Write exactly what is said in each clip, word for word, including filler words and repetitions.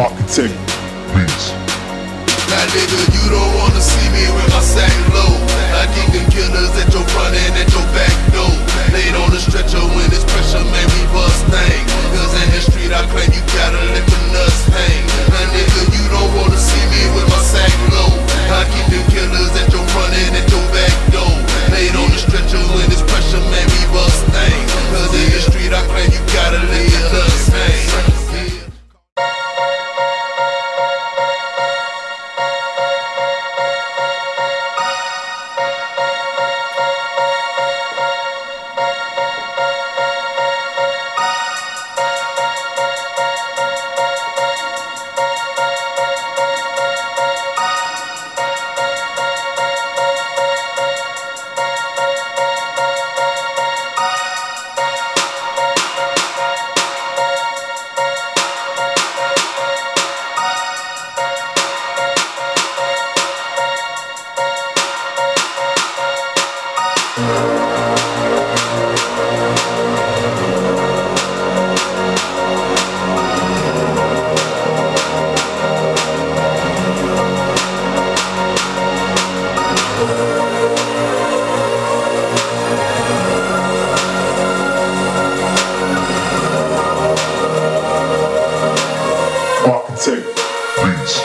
Architect, please. Now nigga, you don't wanna see me with my sack low. I keep the killers at your front and at your back door. Laid on the stretcher when it's pressure, man, we bust thang. Cause in the street I claim you gotta let the nuts hang. Now nigga, you don't wanna see me with my sack low. I keep the killers at your front and at your back door. Laid on the stretcher when it's pressure, man, we bust thang. Cause in the street I claim you gotta let the nuts hang. Architect, please.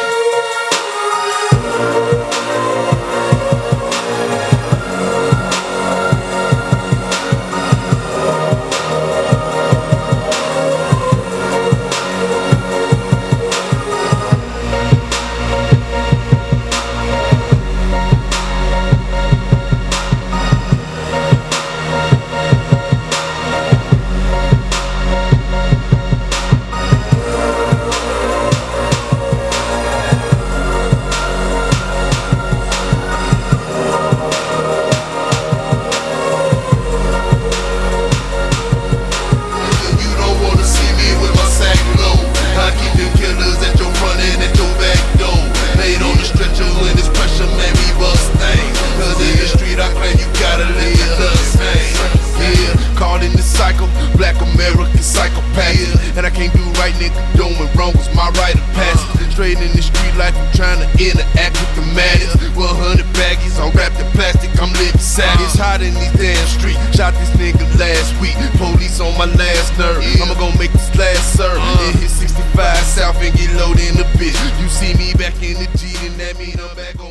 Back in the G, then that mean I'm back on.